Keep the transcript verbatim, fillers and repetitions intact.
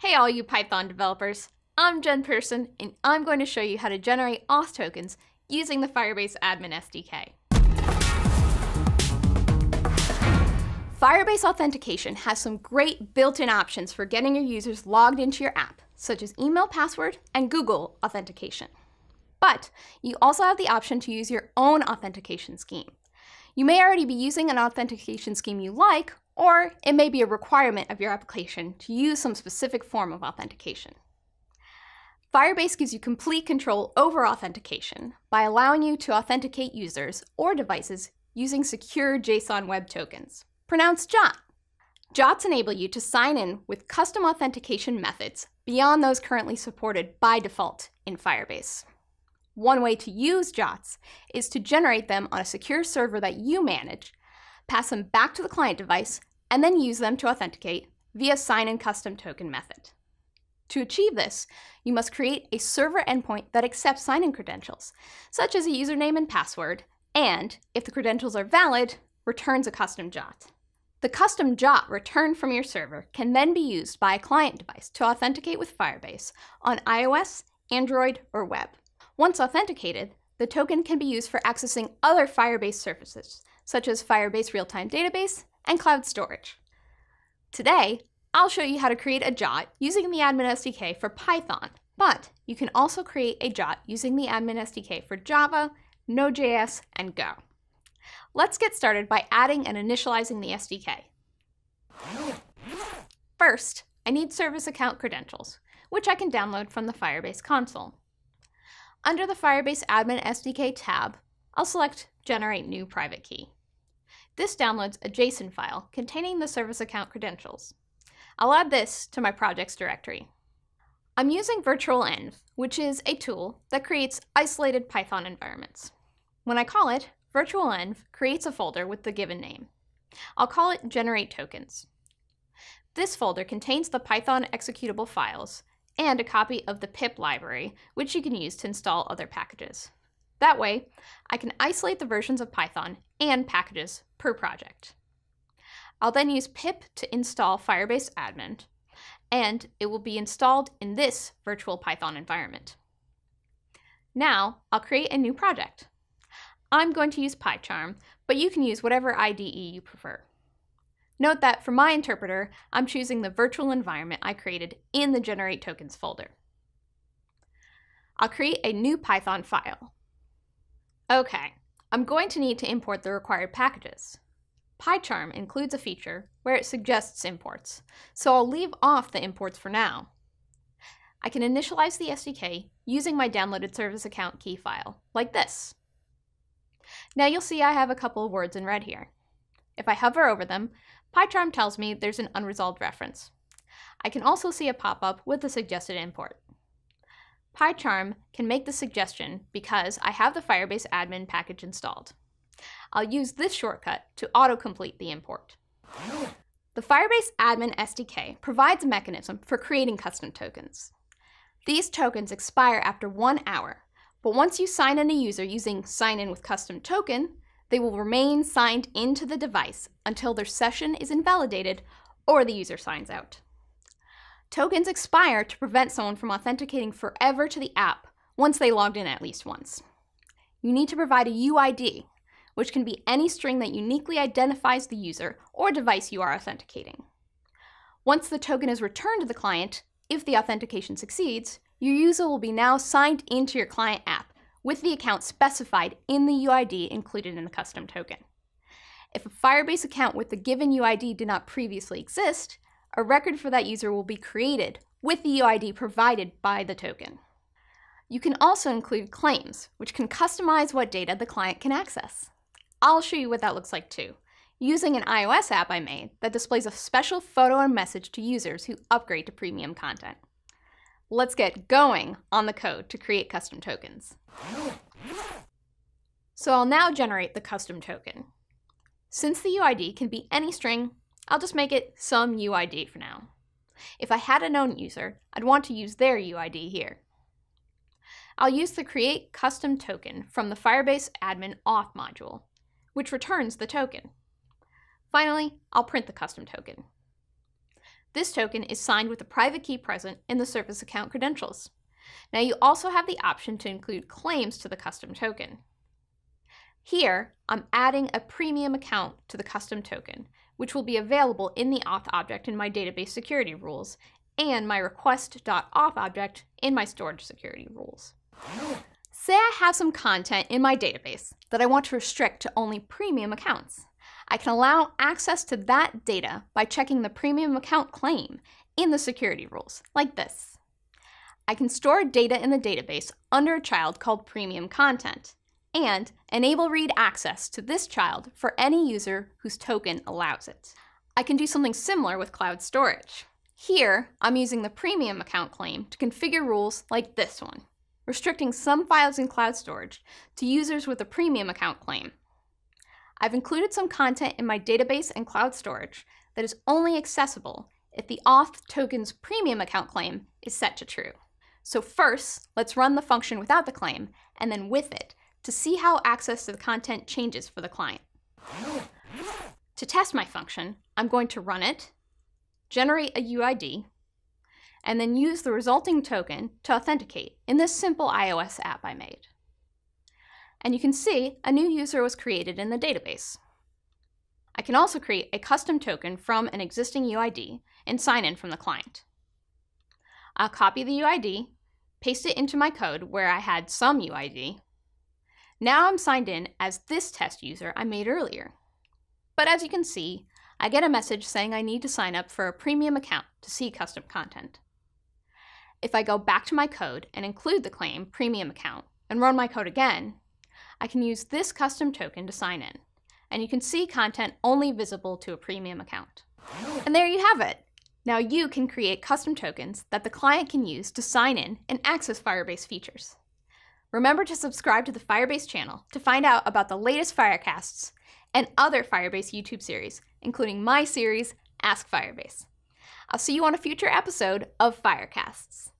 Hey all you Python developers, I'm Jen Person and I'm going to show you how to generate auth tokens using the Firebase Admin S D K. Firebase Authentication has some great built-in options for getting your users logged into your app, such as email password and Google authentication. But you also have the option to use your own authentication scheme. You may already be using an authentication scheme you like, or it may be a requirement of your application to use some specific form of authentication. Firebase gives you complete control over authentication by allowing you to authenticate users or devices using secure JSON web tokens, pronounced J O T. J O Ts enable you to sign in with custom authentication methods beyond those currently supported by default in Firebase. One way to use J O Ts is to generate them on a secure server that you manage, pass them back to the client device, and then use them to authenticate via sign in custom token method. To achieve this, you must create a server endpoint that accepts sign-in credentials, such as a username and password, and, if the credentials are valid, returns a custom J O T. The custom J O T returned from your server can then be used by a client device to authenticate with Firebase on iOS, Android, or web. Once authenticated, the token can be used for accessing other Firebase services, such as Firebase Realtime Database and Cloud Storage. Today, I'll show you how to create a J O T using the Admin S D K for Python, but you can also create a J O T using the Admin S D K for Java, Node.js, and Go. Let's get started by adding and initializing the S D K. First, I need service account credentials, which I can download from the Firebase console. Under the Firebase Admin S D K tab, I'll select Generate New Private Key. This downloads a JSON file containing the service account credentials. I'll add this to my projects directory. I'm using virtualenv, which is a tool that creates isolated Python environments. When I call it, virtualenv creates a folder with the given name. I'll call it Generate Tokens. This folder contains the Python executable files and a copy of the pip library, which you can use to install other packages. That way, I can isolate the versions of Python and packages per project. I'll then use pip to install Firebase Admin, and it will be installed in this virtual Python environment. Now, I'll create a new project. I'm going to use PyCharm, but you can use whatever I D E you prefer. Note that for my interpreter, I'm choosing the virtual environment I created in the Generate Tokens folder. I'll create a new Python file. Okay, I'm going to need to import the required packages. PyCharm includes a feature where it suggests imports, so I'll leave off the imports for now. I can initialize the S D K using my downloaded service account key file, like this. Now you'll see I have a couple of words in red here. If I hover over them, PyCharm tells me there's an unresolved reference. I can also see a pop-up with the suggested import. PyCharm can make the suggestion because I have the Firebase admin package installed. I'll use this shortcut to autocomplete the import. The Firebase Admin S D K provides a mechanism for creating custom tokens. These tokens expire after one hour, but once you sign in a user using Sign In with Custom Token, they will remain signed into the device until their session is invalidated or the user signs out. Tokens expire to prevent someone from authenticating forever to the app once they logged in at least once. You need to provide a U I D, which can be any string that uniquely identifies the user or device you are authenticating. Once the token is returned to the client, if the authentication succeeds, your user will be now signed into your client app with the account specified in the U I D included in the custom token. If a Firebase account with the given U I D did not previously exist, a record for that user will be created with the U I D provided by the token. You can also include claims, which can customize what data the client can access. I'll show you what that looks like too, using an iOS app I made that displays a special photo and message to users who upgrade to premium content. Let's get going on the code to create custom tokens. So I'll now generate the custom token. Since the U I D can be any string, I'll just make it some U I D for now. If I had a known user, I'd want to use their U I D here. I'll use the Create Custom Token from the Firebase Admin Auth module, which returns the token. Finally, I'll print the custom token. This token is signed with a private key present in the service account credentials. Now you also have the option to include claims to the custom token. Here, I'm adding a premium account to the custom token, which will be available in the auth object in my database security rules and my request.auth object in my storage security rules. Say I have some content in my database that I want to restrict to only premium accounts. I can allow access to that data by checking the premium account claim in the security rules, like this. I can store data in the database under a child called premium content and enable read access to this child for any user whose token allows it. I can do something similar with Cloud Storage. Here, I'm using the premium account claim to configure rules like this one, restricting some files in Cloud Storage to users with a premium account claim. I've included some content in my database and Cloud Storage that is only accessible if the auth token's premium account claim is set to true. So first, let's run the function without the claim and then with it to see how access to the content changes for the client. To test my function, I'm going to run it, generate a U I D, and then use the resulting token to authenticate in this simple iOS app I made. And you can see a new user was created in the database. I can also create a custom token from an existing U I D and sign in from the client. I'll copy the U I D, paste it into my code where I had some U I D. Now I'm signed in as this test user I made earlier. But as you can see, I get a message saying I need to sign up for a premium account to see custom content. If I go back to my code and include the claim premium account and run my code again, I can use this custom token to sign in, and you can see content only visible to a premium account. And there you have it! Now you can create custom tokens that the client can use to sign in and access Firebase features. Remember to subscribe to the Firebase channel to find out about the latest Firecasts and other Firebase YouTube series, including my series, Ask Firebase. I'll see you on a future episode of Firecasts.